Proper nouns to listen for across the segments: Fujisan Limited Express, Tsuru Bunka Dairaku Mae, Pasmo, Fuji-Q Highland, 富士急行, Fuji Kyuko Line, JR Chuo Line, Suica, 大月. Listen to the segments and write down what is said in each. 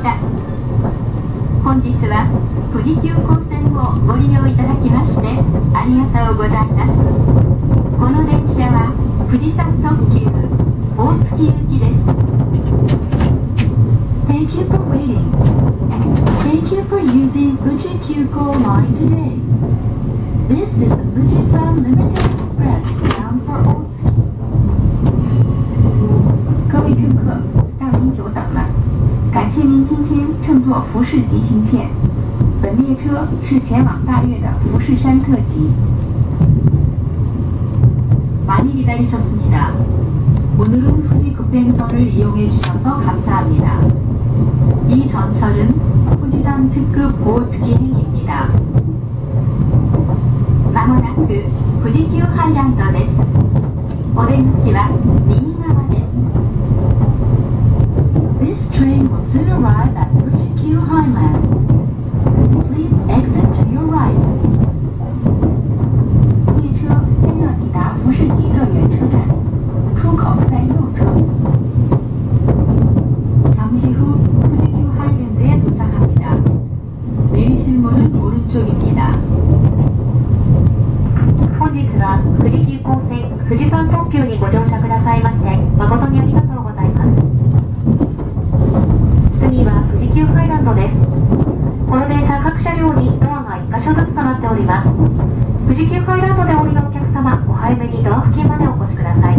した。本日は富士急行線をご利用いただきましてありがとうございます。この電車は富士山特急大月行きです。Thank you for waiting. Thank you for using Fuji Kyuko Line today. This is the Fujisan Limited Express bound for Otsuki. 各位乘客，让您久等了。感谢您今天乘坐福士急行线。本列车是前往大月的福士山特急。많이기다리셨습니다. 오늘은 후지 급행선을 이용해 주셔서 감사합니다. 이 전철은 후지산 특급 고오츠키 행입니다. 마모나쿠 후지큐 하이랜더 です. 오렌지와 미이가와 です. This train will soon arrive at Fuji-Q Highland. Please exit to your right. 列车将要抵达福士尼乐园车站，出口在右侧。 쪽입니다. 本日は富士急行線富士山特急にご乗車くださいまして誠にありがとうございます。次は富士急ハイランドです。この電車各車両にドアが1箇所ずつとなっております。富士急ハイランドで降りるお客様、お早めにドア付近までお越しください。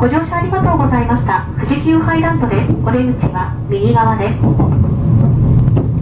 ご乗車ありがとうございました。富士急ハイランドです。お出口は右側です。お出口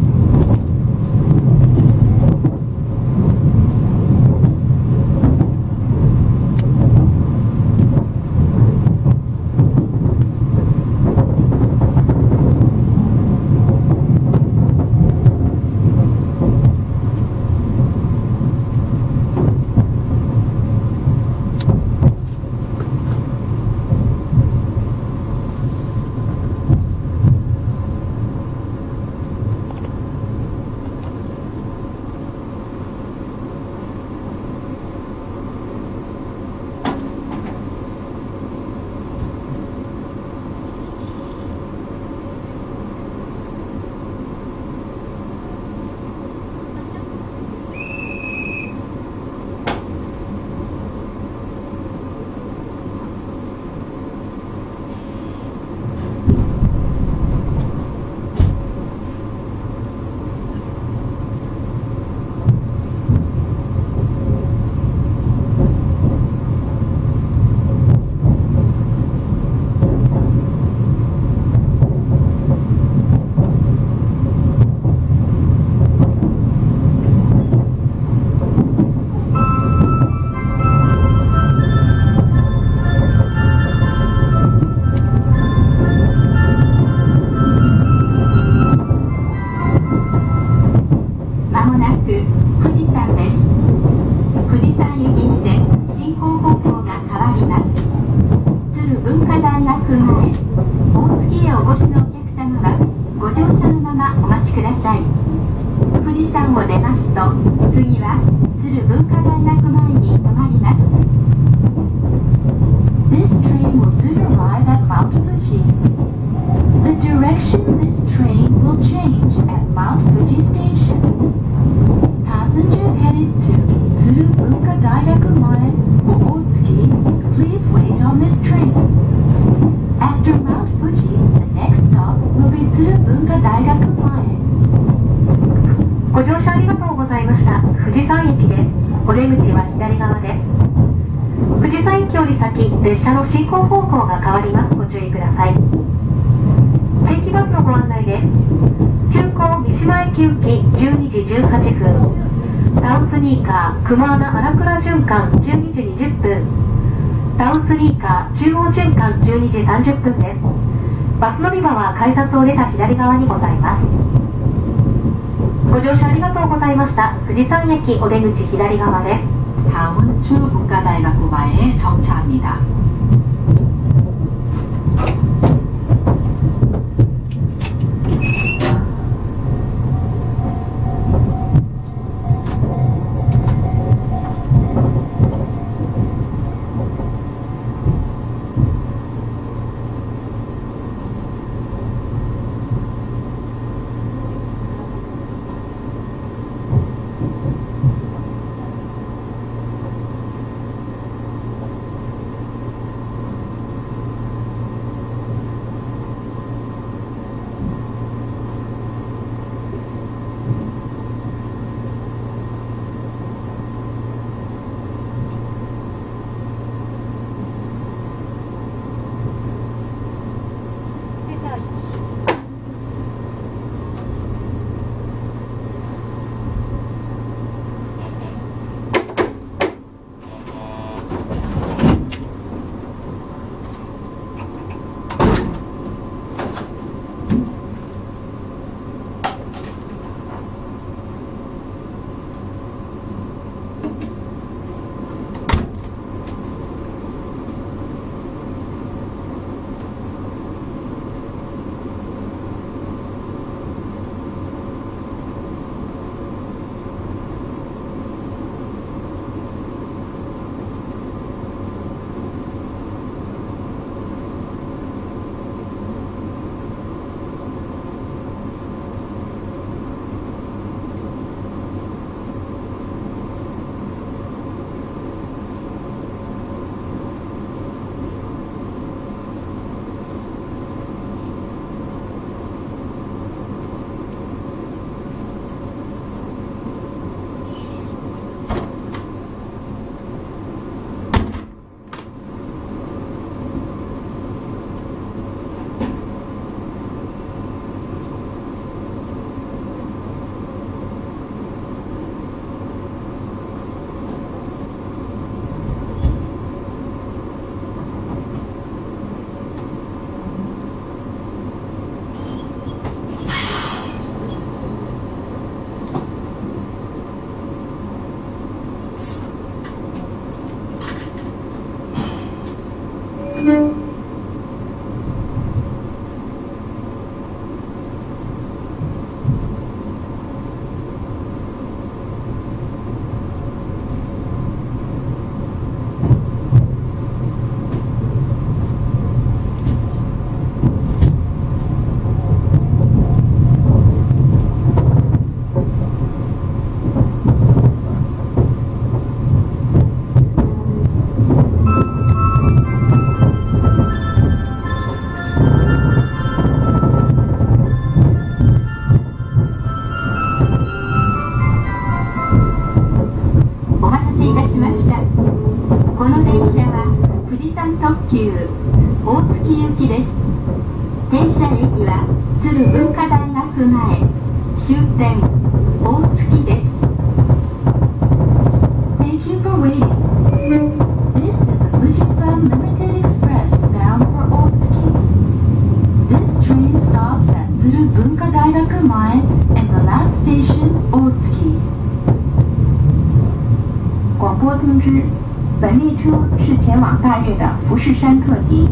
左側です。다음출국가다이가쿠마에정차합니다 この電車は富士山特急大月行きです。停車駅は鶴文化大学前、終点大月です。 Thank you for waiting. This is a Fujisan Limited Express bound for Otsuki. This train stops at Tsuru Bunka Dairaku Mae and the last station, Otsuki. 广播通知，本列车是前往大月的福士山特急，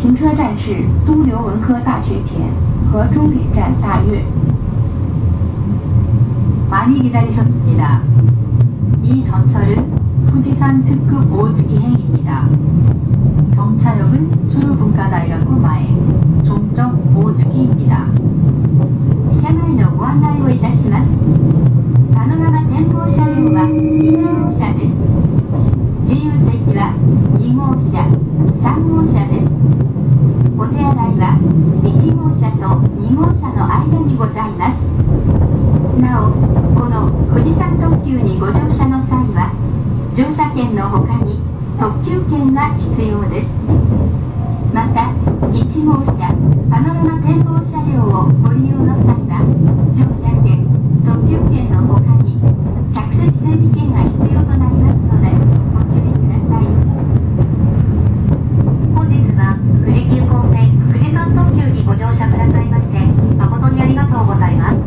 停车站是都留文科大学前和终点站大月。많이 기다리셨습니다. 이 전철은 후지산 특급 오츠키행입니다. 정차역은 주루분과다이라고 마에 종점 오츠키입니다. 車内のご案内をいたします。 가능한 템포車両は 1号車です。 自由席は 2号車、 3号車です。 お手洗いは 1号車と 2号車の間にございます。 なお、この 富士山特急にご乗車の際は 乗車券の他に 特急券が必要です。 また、 1号車、 パノラマ展望車両をご利用の際は 乗車券、 特急券の他に 着席整備券が必要となりますのでご注意ください。 本日は、 富士急行線 富士山特急にご乗車くださいまして 誠にありがとうございます。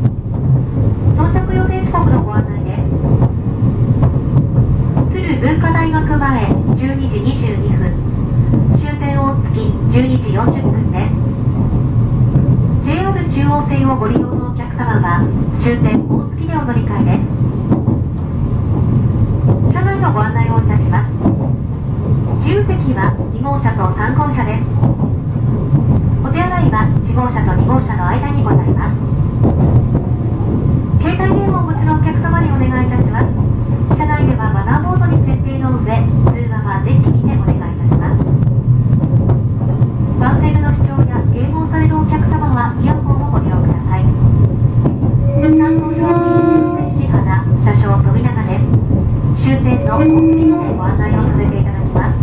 到着予定時刻のご案内です。 文化大学前、 12時22分、 終点大月12時40分です。 JR 中央線をご利用のお客様は、終点大月でお乗り換えです。車内のご案内をいたします。自由席は2号車と3号車です。お手洗いは1号車と2号車の間にございます。携帯電話をお持ちのお客様にお願いいたします。 車内ではマナーモードに設定の上、通話はデッキにてお願いいたします。番線の視聴や迎合されるお客様はイヤホンをご利用ください。担当表記、天使花、車掌富永です。終点の大月までご案内をさせていただきます。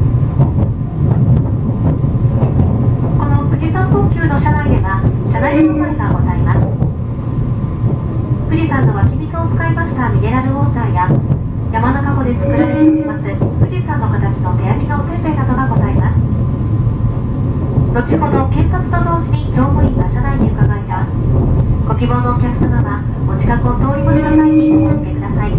この富士山特急の車内では、車内販売がございます。富士山の湧き水を使いましたミネラルウォーターや、 山中湖で作られております富士山の形の手焼きのおせんべいなどがございます。後ほど検察と同時に乗務員が車内に伺います。ご希望のお客様はお近くを通り越した際にお受けください。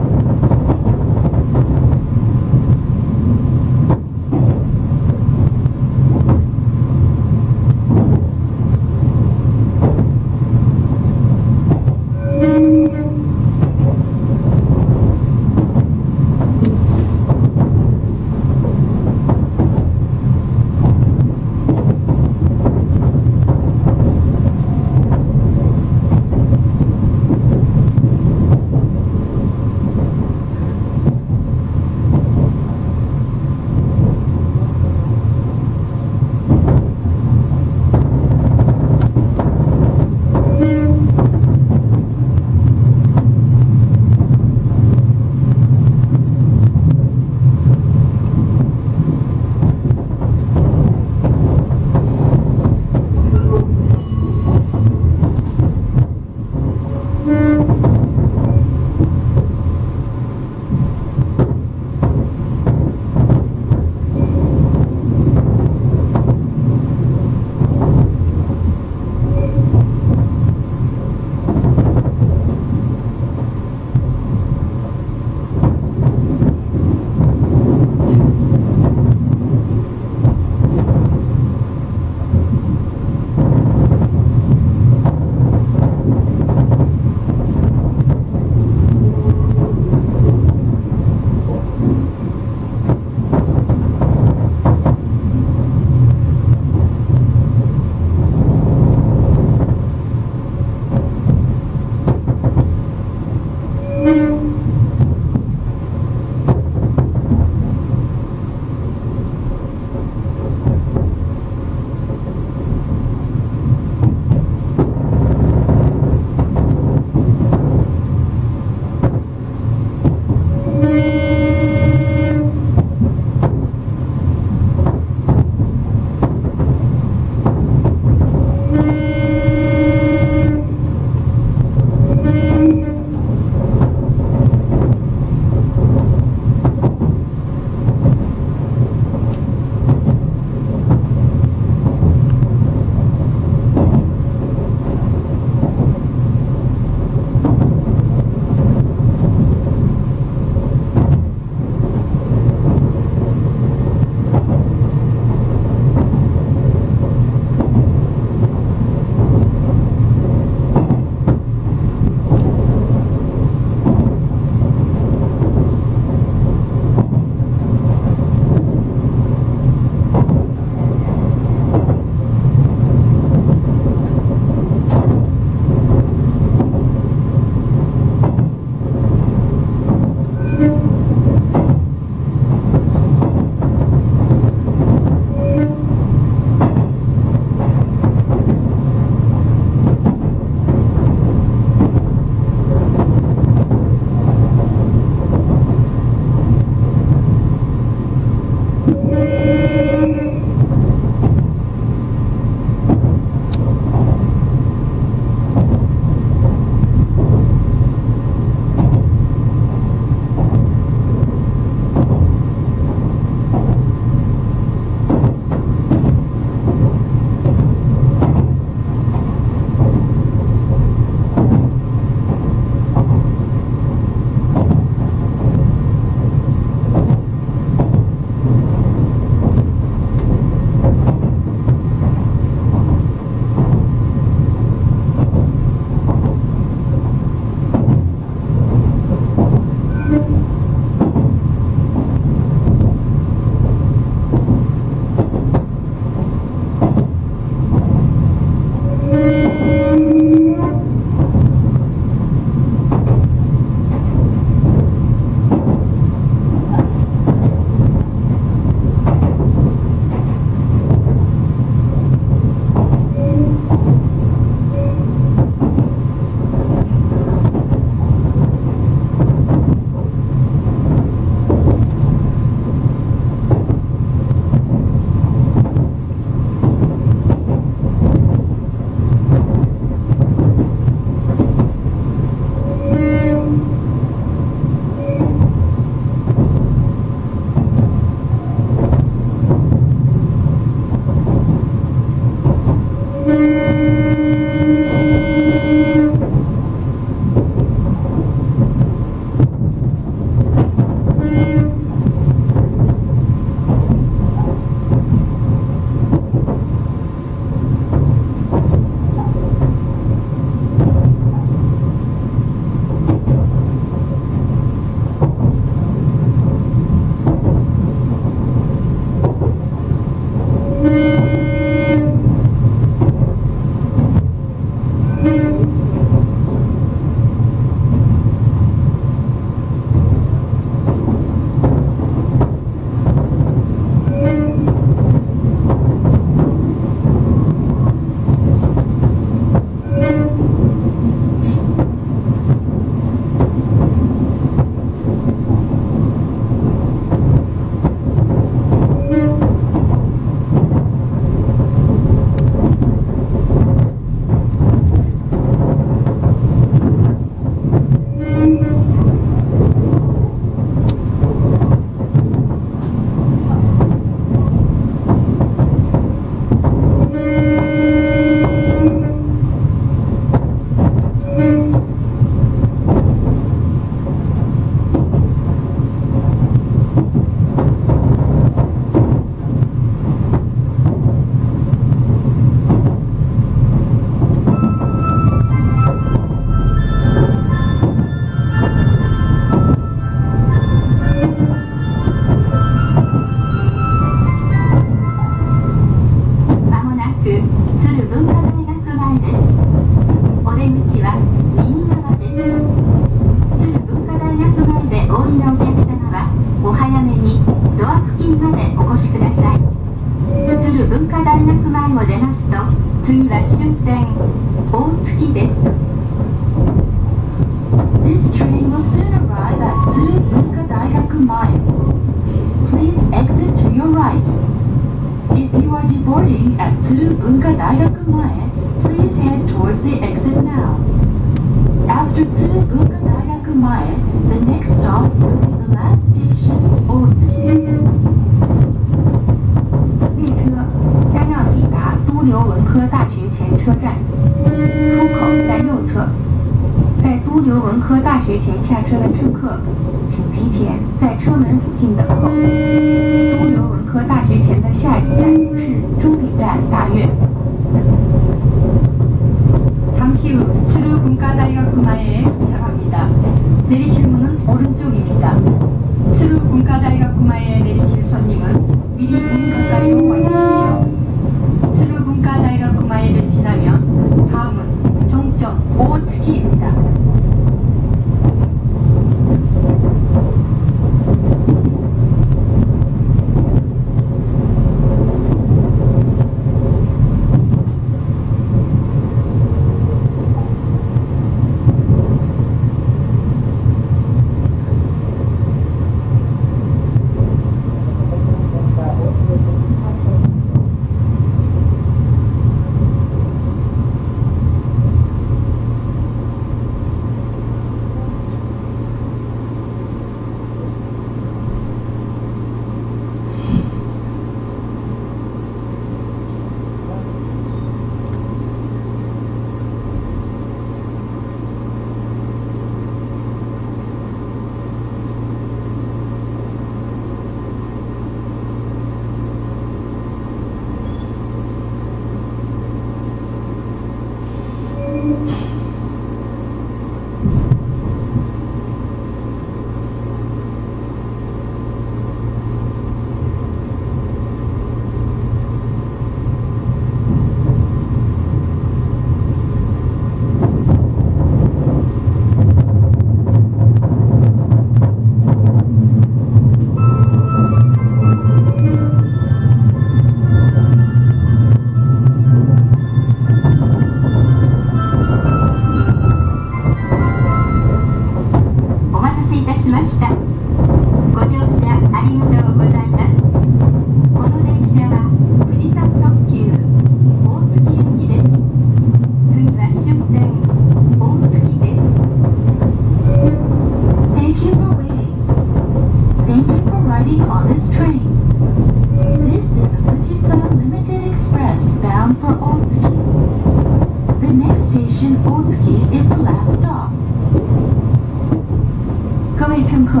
列乘客，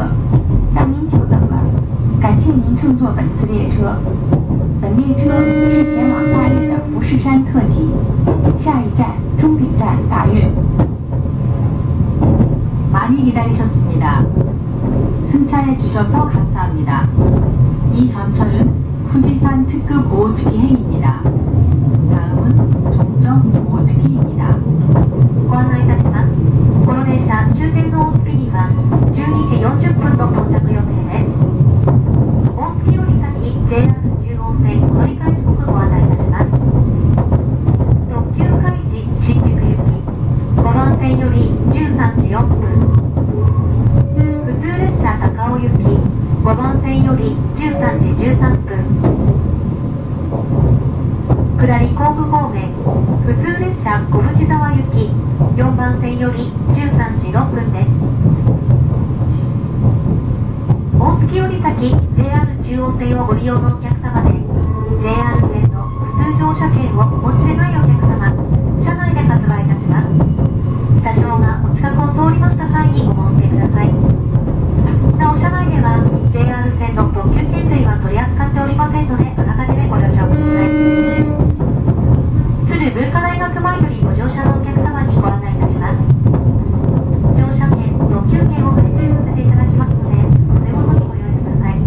让您久等了，感谢您乘坐本次列车。本列车是前往大月的福士山特急，下一站终点站大月。많이 기다리셨습니다. 승차해 주셔서 감사합니다. 이 전철은 후지산 특급 5호특기 행입니다. 다음은 종점 5호특기입니다. 고안하이다시마스. この電車終点の大月には12時40分の到着予定です。大月より先 JR 中央線乗り換え時刻ご案内いたします。特急開示新宿行き5番線より13時4分、普通列車高尾行き5番線より13時13分、下り甲府方面普通列車小淵沢行き4番線より13時6分です。大月より先 JR 中央線をご利用のお客様で JR 線の普通乗車券をお持ちでないお客様、車内で発売いたします。車掌がお近くを通りました際にお申し付けください。なお車内では JR 線の特急券類は取り扱っておりませんのであらかじめご了承ください。 鶴文化大学前よりご乗車のお客様にご案内いたします。乗車券、特急券を発券させていただきますので、お手元にご用意ください。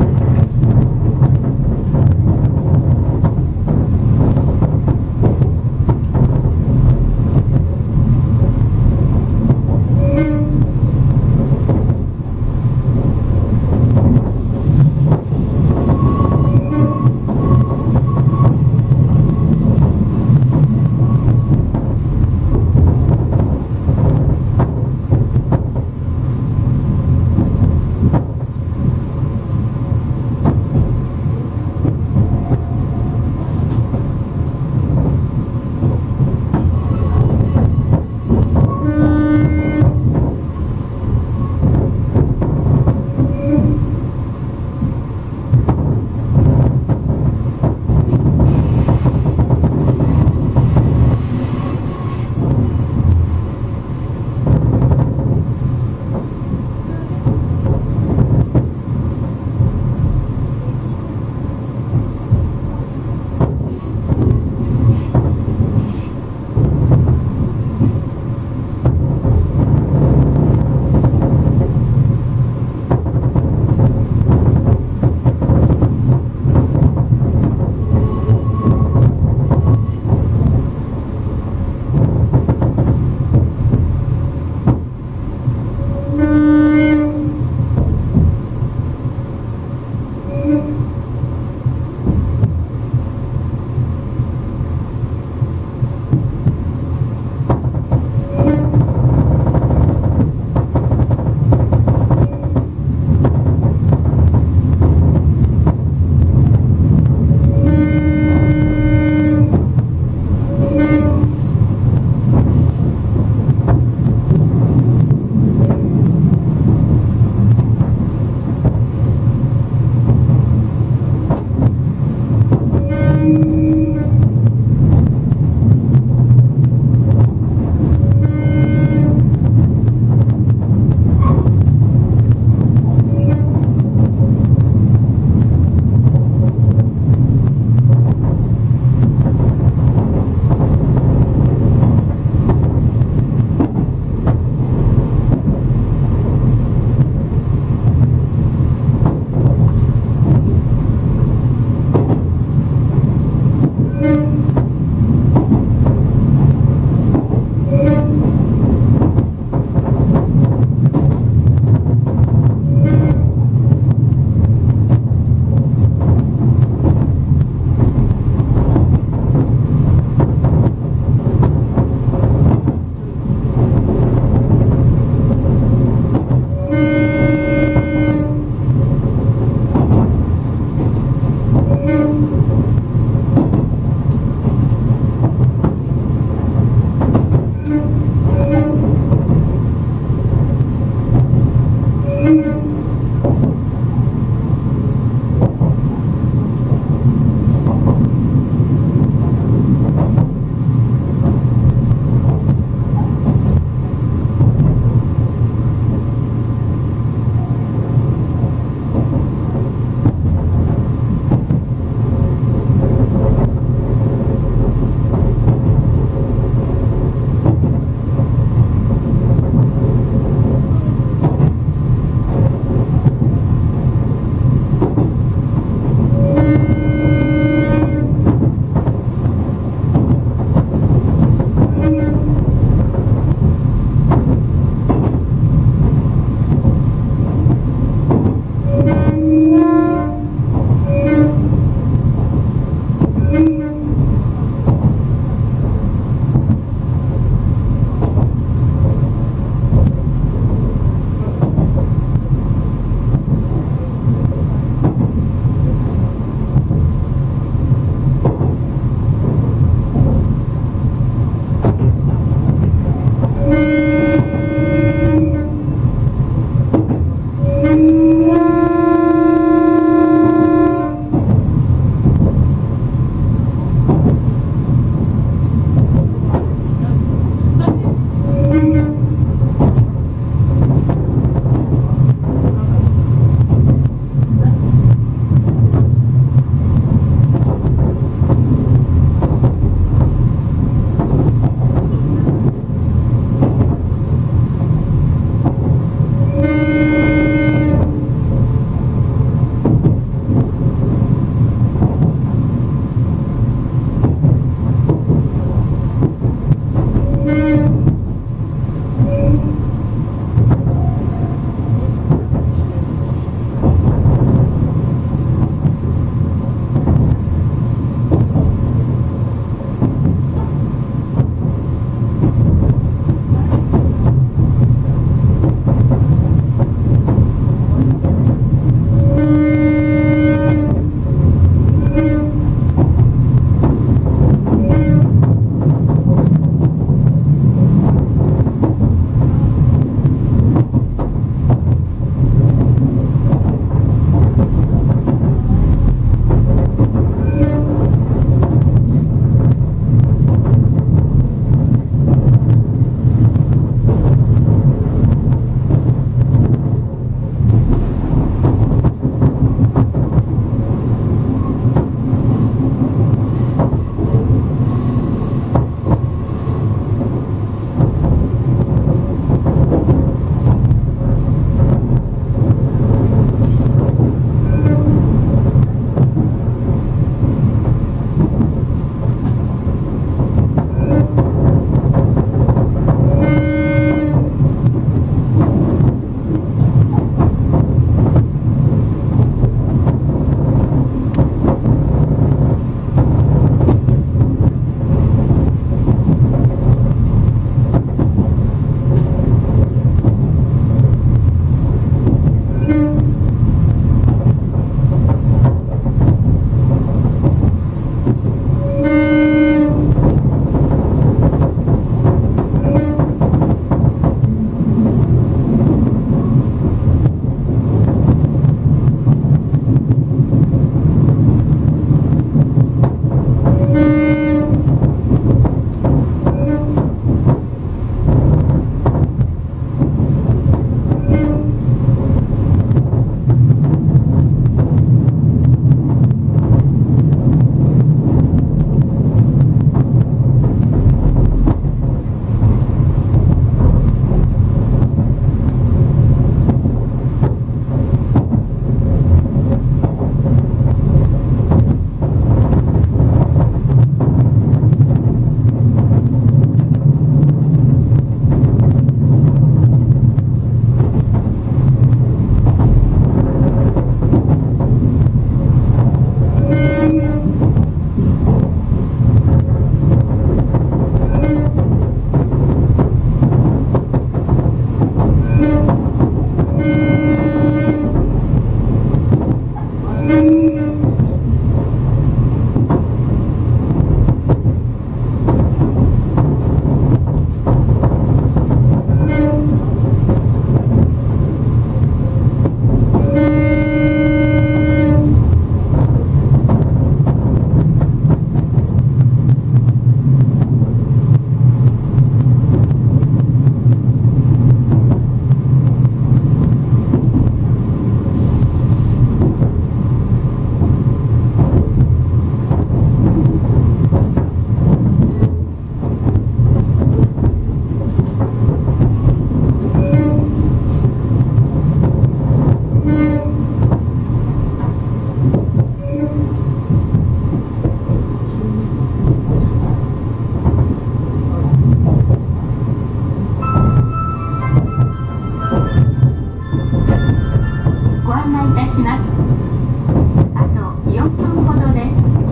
案内いたします。あと4分ほどで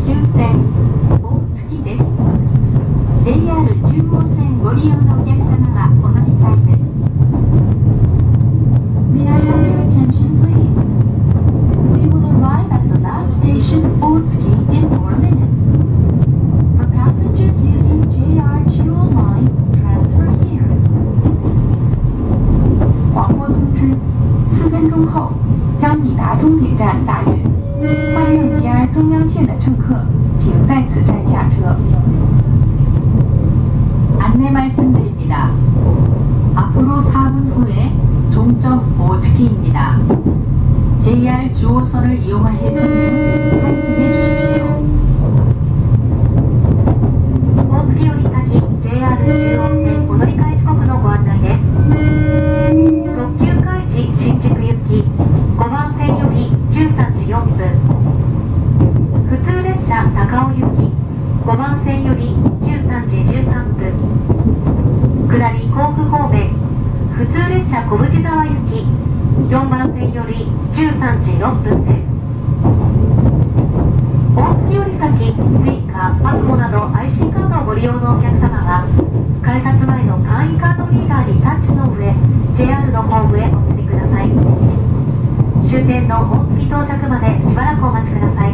終点大月です。 JR 中央線ご利用のお客様はお乗り換えです。 May I have your attention please? We will arrive at the last station Otsuki in 4 minutes. For passengers using JR Chuo Line, transfer here. 广播通知，4分钟后将抵达终点站大运。欢迎离开中央线的乘客，请在此站下车。안내 말씀드립니다. 앞으로 4분 후에 종점 오츠키입니다. JR 주호선을 이용하실 분은 환승해 주십시오. 오츠키 요리까지 JR 주호선 오노리카이 시간의 안내です. 도쿄 가이지 신주쿠 유키 5번線 요리 13시 4분. 普通列車 高尾 유키 5번線 요리 13시 13분. 下り 甲府 方面 普通列車小淵沢行き4番線より13時6分です。大月より先、Suica、PASMOなど IC カードをご利用のお客様は改札前の簡易カードリーダーにタッチの上、JR のホームへお進みください。終点の大月到着までしばらくお待ちください。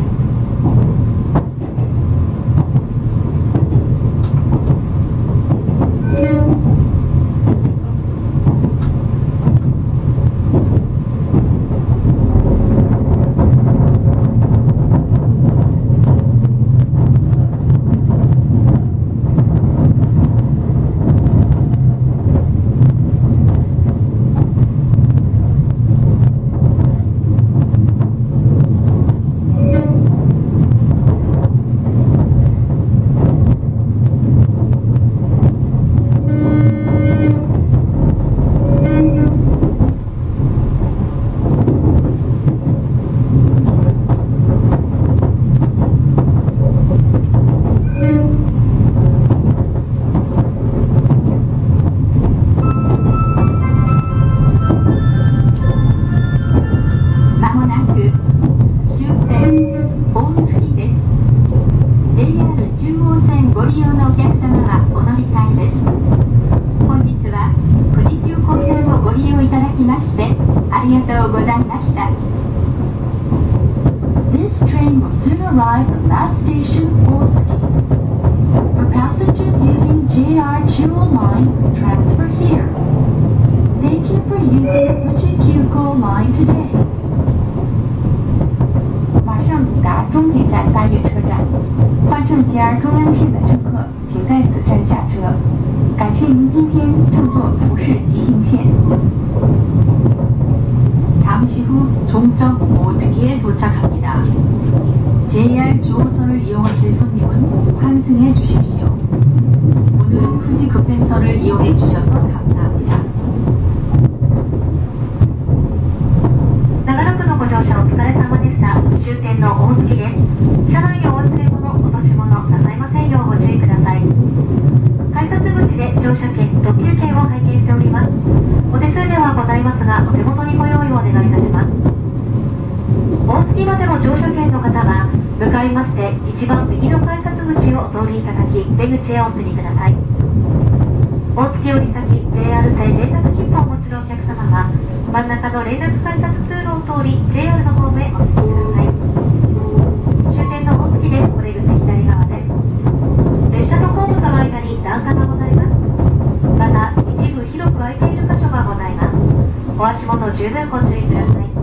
お足元十分ご注意ください。